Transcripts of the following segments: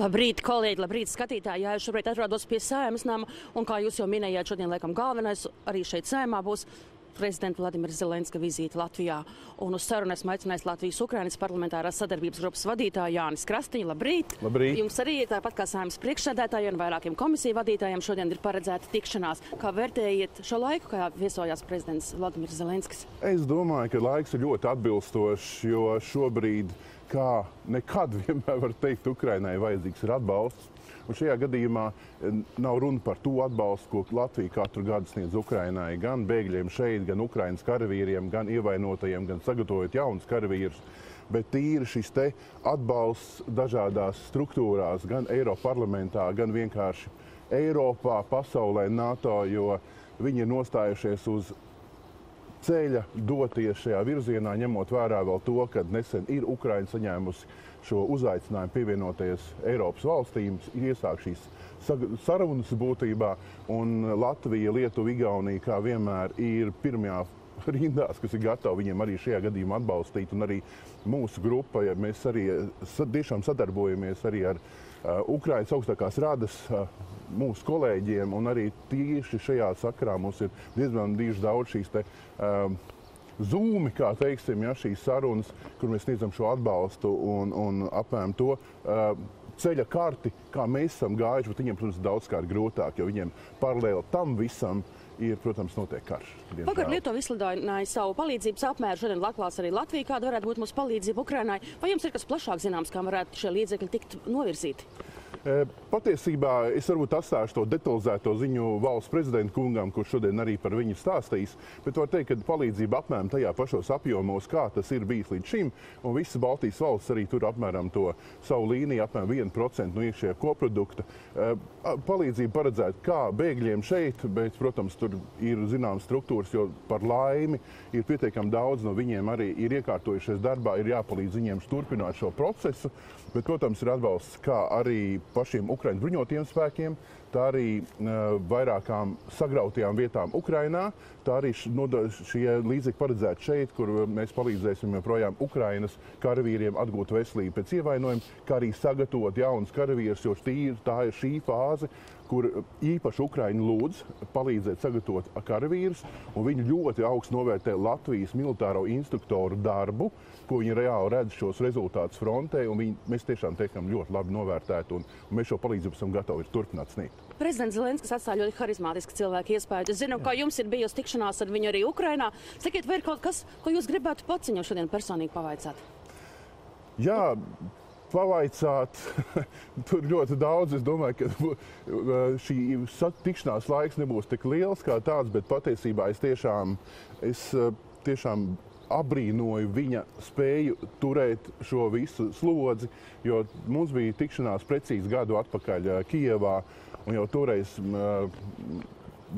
Labrīt, kolēģi, labrīt, skatītāji. Jā, es šobrīd atrodos pie Saeimas nama, un kā jūs jau minējāt, šodien laikam galvenais arī šeit Saeimā būs prezidenta Vladimira Zelenska vizīte Latvijā. Un uz sarunu esmu aicinājis Latvijas-Ukrainas parlamentārā sadarbības grupas vadītāju Jānis Skrastiņu. Labrīt! Labrīt! Jums arī tāpat kā Saeimas priekšsēdētājiem un vairākiem komisiju vadītājiem šodien ir paredzēta tikšanās. Kā vērtējiet šo laiku, kā viesojās prezidents Vladimirs Zelenskis? Es domāju, ka laiks ir ļoti atbilstošs, jo šobrīd, kā nekad vienmēr var teikt, Ukrainai vajadzīgs ir atbalsts. Un šajā gadījumā nav runa par to atbalstu, ko Latvija katru gadu sniedz Ukrainai, gan bēgļiem šeit, gan Ukrainas karavīriem, gan ievainotajiem, gan sagatavojot jaunus karavīrus, bet tīri šis te atbalsts dažādās struktūrās, gan Eiropas parlamentā, gan vienkārši Eiropā, pasaulē, NATO, jo viņi ir nostājušies uz ceļa doties šajā virzienā, ņemot vērā vēl to, ka nesen ir Ukraina saņēmusi šo uzaicinājumu pievienoties Eiropas valstīm, iesāk šīs sarunas būtībā, un Latvija, Lietuva, Igaunija, kā vienmēr, ir pirmajā rindās, kas ir gatavi viņiem arī šajā gadījumā atbalstīt, un arī mūsu grupa, ja mēs arī tiešām sadarbojamies arī ar Ukrainas augstākās radas mūsu kolēģiem, un arī tieši šajā sakrā mums ir diezgan daudz šīs te zūmi, kā teiksim, ja, šīs sarunas, kur mēs sniedzam šo atbalstu un apmēram to ceļa karti, kā mēs esam gājuši, bet viņiem, protams, daudzkārt grūtāk, jo viņiem paralēli tam visam ir, protams, notiek karš. Vakar Lietuva izsludināja savu palīdzības apmēru, šodien atklās arī Latvija, kāda varētu būt mūsu palīdzība Ukrainai. Vai jums ir kas plašāk zināms, kā varētu šie līdzekļi tikt novirzīti? Patiesībā es varbūt atstāšu to detalizēto ziņu valsts prezidenta kungam, kurš šodien arī par viņu stāstīs, bet var teikt, ka palīdzība apmēram tajā pašos apjomos, kā tas ir bijis līdz šim, un visas Baltijas valsts arī tur apmēram to savu līniju, apmēram 1% no iekšējā koprodukta. Palīdzība paredzēta kā bēgļiem šeit, bet, protams, tur ir zināmas struktūras, jo par laimi ir pietiekami daudz no viņiem arī ir iekārtojušies darbā, ir jāpalīdz viņiem turpināt šo procesu, bet, protams, ir atbalsts kā arī pašiem Ukraiņu bruņotajiem spēkiem, tā arī vairākām sagrautajām vietām Ukrainā, tā arī šie līdzekļi paredzēti šeit, kur mēs palīdzēsim joprojām Ukrainas karavīriem atgūt veselību pēc ievainojuma, kā arī sagatavot jaunus karavīrus, jo tā ir šī fāze, kur īpaši Ukraiņi lūdz palīdzēt sagatavot karavīrus, un viņi ļoti augstu novērtē Latvijas militāro instruktoru darbu, ko viņi reāli redz šos rezultātus frontē, un mēs tiešām tiekam ļoti labi novērtēti, un mēs šo palīdzību esam gatavi turpināt sniegt. Prezidents Zelenskis atstāja ļoti harizmātiski cilvēku iespēju. Es zinu, ka jums ir bijusi tikšanās ar viņu arī Ukrainā. Sakiet, vai ir kaut kas, ko jūs gribētu pats viņam šodien personīgi pavaicāt? Jā, pavaicāt, tur ļoti daudz. Es domāju, ka šī tikšanās laiks nebūs tik liels kā tāds, bet patiesībā es tiešām abrīnoju viņa spēju turēt šo visu slodzi, jo mums bija tikšanās precīzi gadu atpakaļ Kijevā, un jau toreiz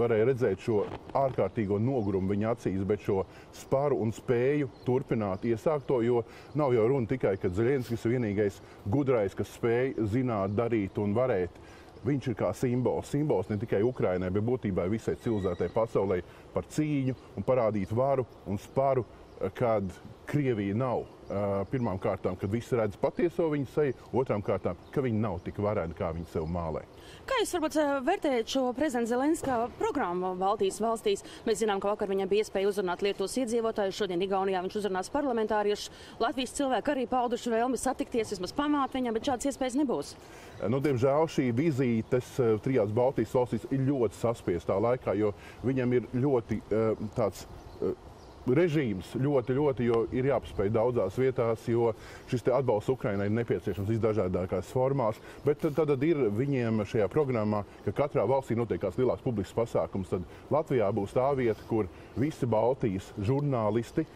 varēja redzēt šo ārkārtīgo nogurumu viņa acīs, bet šo sparu un spēju turpināt iesākto, jo nav jau runa tikai, ka Zelenskis ir vienīgais gudrais, kas spēj zināt, darīt un varēt. Viņš ir kā simbols. Simbols ne tikai Ukrainai, bet būtībā visai civilizētai pasaulē par cīņu un parādīt varu un sparu, kad Krievija nav. Pirmām kārtām, kad visi redz patieso viņu seju, otrām kārtām, ka viņi nav tik vareni, kā viņi sev mālē. Kā jūs varbūt vērtējat šo prezidenta Zelenska programmu Baltijas valstīs? Mēs zinām, ka vakar viņam bija iespēja uzrunāt Lietuvas iedzīvotājus, šodien Igaunijā viņš uzrunās parlamentāriešus. Latvijas cilvēki arī pauduši vēlmi satikties, vismaz pamāt viņam, bet šādas iespējas nebūs. Nu, diemžēl šī vizītes trijās Baltijas valstīs ir ļoti saspiestā laikā, jo viņam ir ļoti tāds režīms ļoti, jo ir jāpaspēj daudzās vietās, jo šis te atbalsts Ukrainai ir nepieciešams visdažādākās formās, bet tad ir viņiem šajā programmā, ka katrā valstī notiek kāds lielāks publisks pasākums, tad Latvijā būs tā vieta, kur visi Baltijas žurnālisti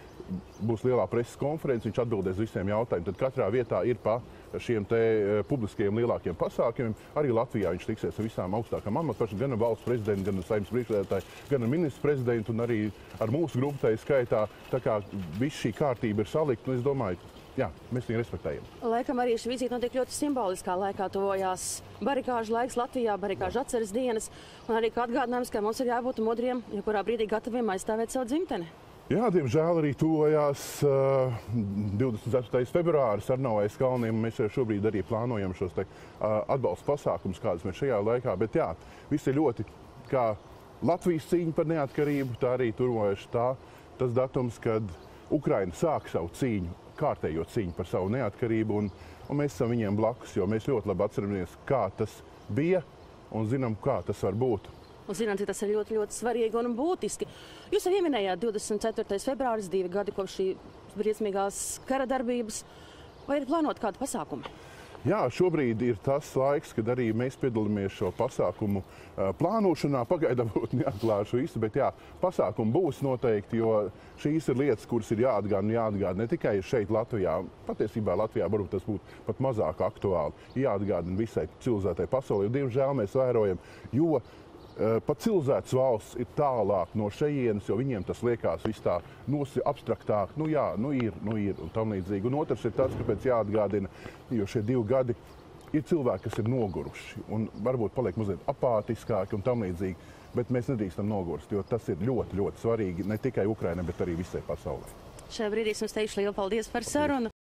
būs lielā preses konferences, viņš atbildēs visiem jautājumiem, tad katrā vietā ir pa šiem te publiskajiem lielākiem pasākumiem, arī Latvijā viņš tiksies ar visām augstākām amatpersonām, gan ar valsts prezidentu, gan ar Saeimas priekšsēdētāju, gan ar ministru prezidentu un arī ar mūsu grupu tai skaitā, tā kā viss šī kārtība ir salikta, un es domāju, jā, mēs viņu respektējam. Laikam arī šī vizīte notiek ļoti simboliskā laikā, tuvojās barikāžu laiks Latvijā, barikāžu atceres dienas, un arī kā atgādinājums, ka mums ir jābūt modriem, ja kurā brīdī gataviem aizstāvēt savu dzimteni. Jā, diemžēl arī tuvojās 24. februāris ar Arnavais kalniem. Mēs jau šobrīd arī plānojam šos atbalsta pasākumus, kādus mēs šajā laikā. Bet jā, viss ir ļoti kā Latvijas cīņa par neatkarību, tā arī turmojuši tas datums, kad Ukraina sāk savu cīņu, kārtējo cīņu par savu neatkarību. Un mēs esam viņiem blakus, jo mēs ļoti labi atceramies, kā tas bija un zinām, kā tas var būt. Un zināt, tas ir ļoti, ļoti svarīgi un būtiski. Jūs jau pieminējāt 24. februāris, 2 gadi kopš šī briesmīgās kara darbības. Vai ir plānot kādu pasākumu? Jā, šobrīd ir tas laiks, kad arī mēs piedalāmies šo pasākumu plānošanā. Pagaidām neatklāšu visu, bet jā, pasākumu būs noteikti, jo šīs ir lietas, kuras ir jāatgādina ne tikai šeit Latvijā. Patiesībā Latvijā varbūt tas būtu pat mazāk aktuāli. Jāatgādina visai civilizētai pasaulē, jo diemžēl mēs vērojam, jo pat civilizētas valsts ir tālāk no šejienes, jo viņiem tas liekas viss tā abstraktāk, nu ir un tam līdzīgi. Un otrs ir tas, kāpēc jāatgādina, jo šie 2 gadi ir cilvēki, kas ir noguruši un varbūt paliek mazliet apātiskāki un tam līdzīgi, bet mēs nedrīkstam nogurst, jo tas ir ļoti, ļoti svarīgi ne tikai Ukrainai, bet arī visai pasaulē. Šajā brīdī es jums teikšu lielu paldies par sarunu.